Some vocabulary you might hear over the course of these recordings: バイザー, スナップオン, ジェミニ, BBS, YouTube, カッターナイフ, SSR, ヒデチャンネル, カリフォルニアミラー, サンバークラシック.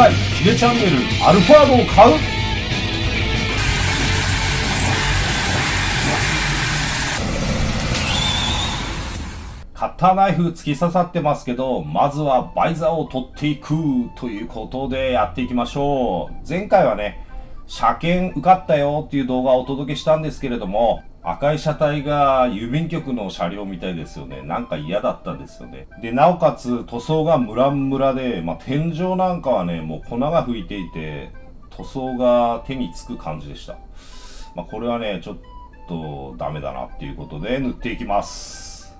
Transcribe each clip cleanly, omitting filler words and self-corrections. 回ヒデチャンネルアルファードを買う。カッターナイフ突き刺さってますけど、まずはバイザーを取っていくということでやっていきましょう。前回はね、車検受かったよっていう動画をお届けしたんですけれども、赤い車体が郵便局の車両みたいですよね。なんか嫌だったんですよね。で、なおかつ塗装がムラムラで、天井なんかはね、もう粉が吹いていて、塗装が手につく感じでした。これはね、ちょっとダメだなっていうことで塗っていきます。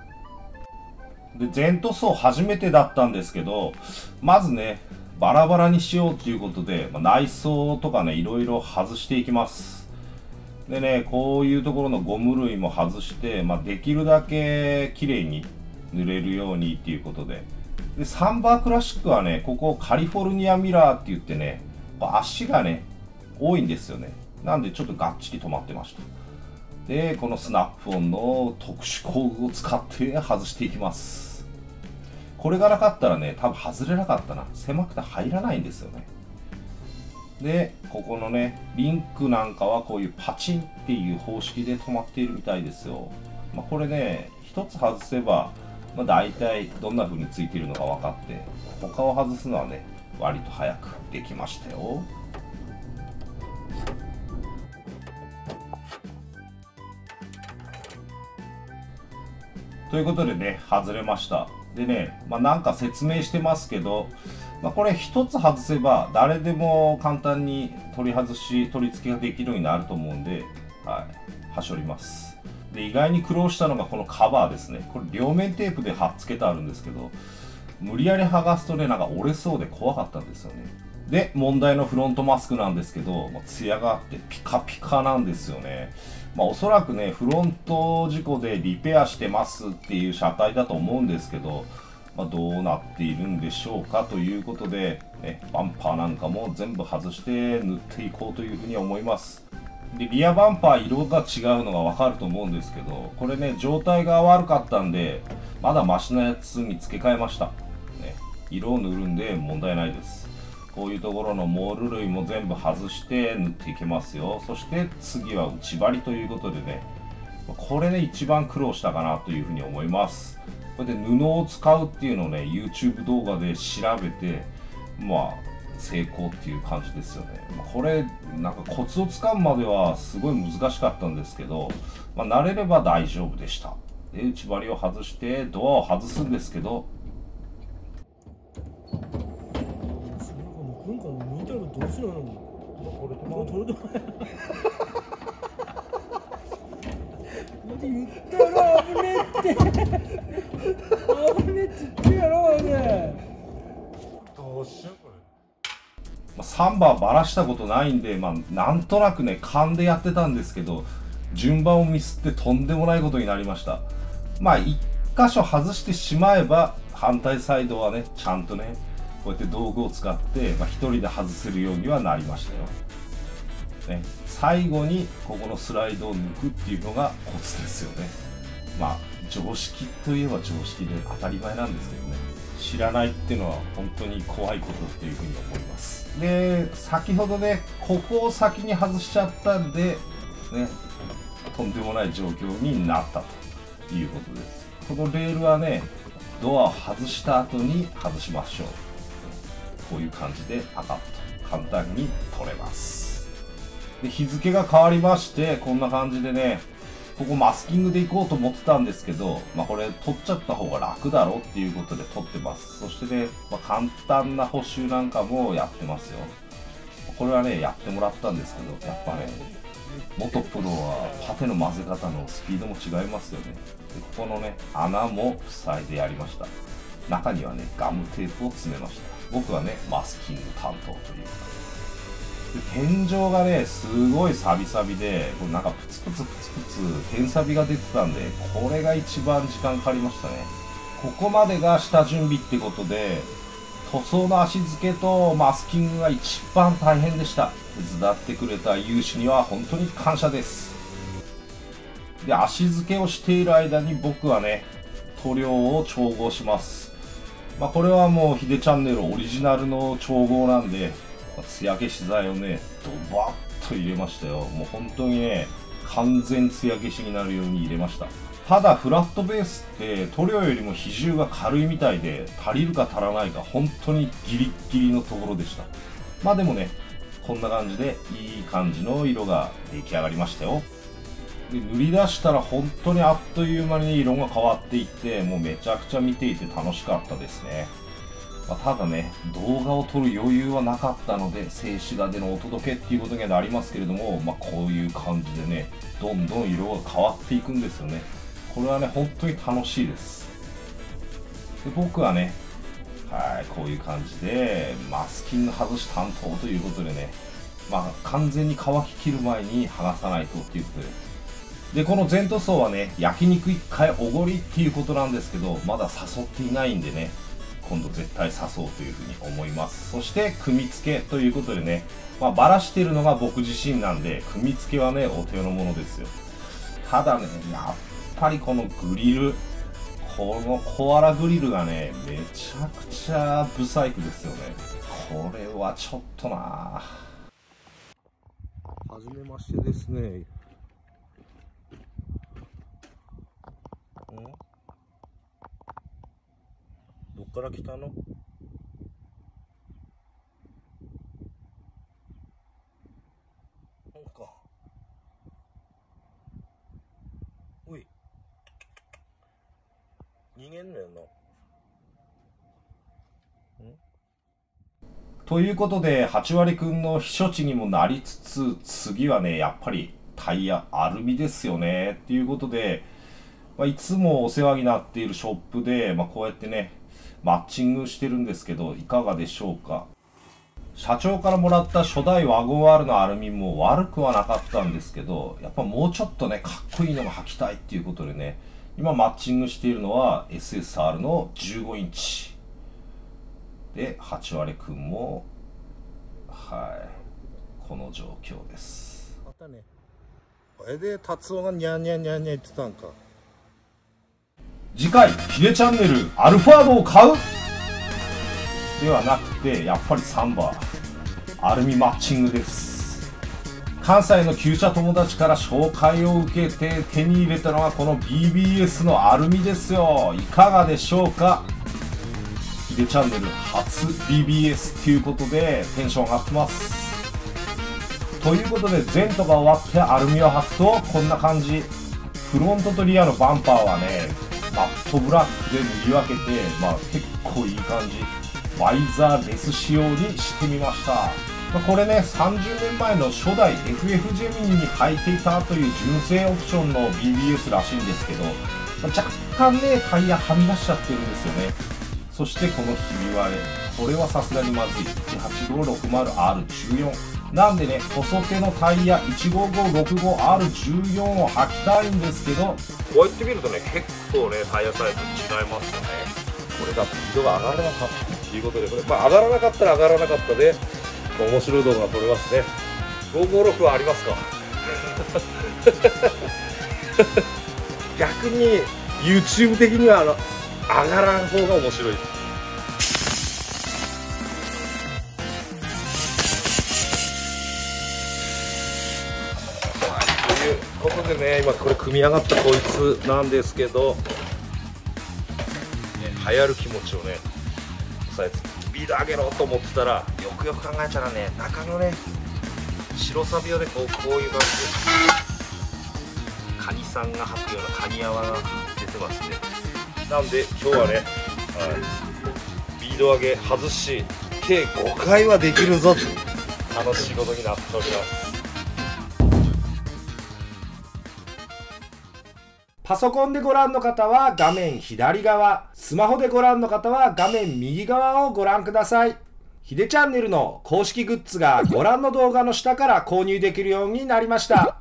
で、全塗装初めてだったんですけど、まずね、バラバラにしようっていうことで、内装とかね、いろいろ外していきます。でね、こういうところのゴム類も外して、できるだけ綺麗に塗れるようにっていうことで。で、サンバークラシックはね、ここカリフォルニアミラーって言ってね、足がね、多いんですよね。なんでちょっとがっちり止まってました。で、このスナップオンの特殊工具を使って外していきます。これがなかったらね、多分外れなかったな。狭くて入らないんですよね。で、ここのね、リンクなんかはこういうパチンっていう方式で止まっているみたいですよ。これね、一つ外せば、大体どんな風についているのが分かって、他を外すのはね、割と早くできましたよ。ということでね、外れました。でね、なんか説明してますけど、これ一つ外せば誰でも簡単に取り外し、取り付けができるようになると思うんで、はい、端折ります。で、意外に苦労したのがこのカバーですね。これ両面テープで貼っつけてあるんですけど、無理やり剥がすとね、なんか折れそうで怖かったんですよね。で、問題のフロントマスクなんですけど、ツヤがあってピカピカなんですよね。おそらくね、フロント事故でリペアしてますっていう車体だと思うんですけど、どうなっているんでしょうかということで、ね、バンパーなんかも全部外して塗っていこうというふうに思います。で、リアバンパー色が違うのがわかると思うんですけど、これね、状態が悪かったんで、まだマシなやつに付け替えました。ね、色を塗るんで問題ないです。こういうところのモール類も全部外して塗っていきますよ。そして次は内張りということでね、これね一番苦労したかなというふうに思います。これで布を使うっていうのをね YouTube 動画で調べて成功っていう感じですよね。これなんかコツをつかむまではすごい難しかったんですけど、慣れれば大丈夫でした。で、内張りを外してドアを外すんですけど、どうしようもない。俺とも。言ったやろ、危ねえって。危ねえって言ってやろうね。どうしようこれ。サンバーばらしたことないんで、なんとなくね勘でやってたんですけど、順番をミスってとんでもないことになりました。一箇所外してしまえば反対サイドはねちゃんとね。こうやって道具を使って、1人で外せるようにはなりましたよ、ね、最後にここのスライドを抜くっていうのがコツですよね。常識といえば常識で当たり前なんですけどね、知らないっていうのは本当に怖いことっていうふうに思います。で、先ほどねここを先に外しちゃったんで、ね、とんでもない状況になったということです。このレールはねドアを外した後に外しましょう。こういう感じでパカッと簡単に取れます。で、日付が変わりまして、こんな感じでね、ここマスキングでいこうと思ってたんですけど、これ取っちゃった方が楽だろうっていうことで取ってます。そしてね、簡単な補修なんかもやってますよ。これはねやってもらったんですけど、やっぱね元プロはパテの混ぜ方のスピードも違いますよね。で、ここのね穴も塞いでやりました。中にはねガムテープを詰めました。僕はねマスキング担当というか。で、天井がねすごいサビサビで、これなんかプツプツプツプツ天サビが出てたんで、これが一番時間かかりましたね。ここまでが下準備ってことで、塗装の足付けとマスキングが一番大変でした。手伝ってくれた有志には本当に感謝です。で、足付けをしている間に僕はね塗料を調合します。まあ、これはもうヒデチャンネルオリジナルの調合なんで、艶消し剤をねドバッと入れましたよ。もう本当にね完全艶消しになるように入れました。ただフラットベースって塗料よりも比重が軽いみたいで、足りるか足らないか本当にギリッギリのところでした。まあでもねこんな感じでいい感じの色が出来上がりましたよ。で塗り出したら本当にあっという間に色が変わっていって、もうめちゃくちゃ見ていて楽しかったですね。まあ、ただね動画を撮る余裕はなかったので、静止画でのお届けっていうことにはなりますけれども、まあ、こういう感じでねどんどん色が変わっていくんですよね。これはね本当に楽しいです。で僕はねこういう感じでマスキング外し担当ということでね、まあ、完全に乾ききる前に剥がさないとっていうことで。でこの全塗装はね焼肉1回おごりっていうことなんですけど、まだ誘っていないんでね今度絶対誘おうというふうに思います。そして組み付けということでね、まあ、バラしてるのが僕自身なんで組み付けはねお手のものですよ。ただねやっぱりこのグリル、このコアラグリルがねめちゃくちゃブサイクですよね。これはちょっとなはじめましてですね。どっから来たの？なんかおい逃げんのよな。ということで8割くんの避暑地にもなりつつ、次はねやっぱりタイヤアルミですよねっていうことで。まあいつもお世話になっているショップで、まあ、こうやってねマッチングしてるんですけどいかがでしょうか。社長からもらった初代ワゴン R のアルミも悪くはなかったんですけど、やっぱもうちょっとねかっこいいのが履きたいっていうことでね、今マッチングしているのは SSR の15インチで、8割くんもこの状況です。またねこれで達夫がニャーニャーニャーニャー言ってたんか。次回ヒデチャンネルアルファードを買うではなくて、やっぱり3番アルミマッチングです。関西の旧車友達から紹介を受けて手に入れたのがこの BBS のアルミですよ。いかがでしょうか。ヒデチャンネル初 BBS ということでテンション上がってます。ということで前途が終わってアルミを履くとこんな感じ。フロントとリアのバンパーはねマットブラックで塗り分けて、まあ、結構いい感じワイザーレス仕様にしてみました。まあ、これね30年前の初代 FF ジェミニに変えていたという純正オプションの BBS らしいんですけど、まあ、若干ねタイヤはみ出しちゃってるんですよね。そしてこのひび割れ、これはさすがにまずい 18560R14 なんでね細手のタイヤ 15565R14 を履きたいんですけど、こうやって見るとね結構ねタイヤサイズ違いますよね。これがスピードが上がらなかったということで、これ、まあ、上がらなかったら上がらなかったで面白い動画が撮れますね。556はありますか逆に YouTube 的には上がらん方が面白い。ということでね今これ組み上がったこいつなんですけど、流行る気持ちをね抑えつつビーダー上げろと思ってたら、よくよく考えたらね中のね白サビをねこういう感じでカニさんが履くようなカニ泡が出てますね。なんで今日はね、ビード上げ外し計5回はできるぞと楽しいことになっております。パソコンでご覧の方は画面左側、スマホでご覧の方は画面右側をご覧ください。ヒデチャンネルの公式グッズがご覧の動画の下から購入できるようになりました。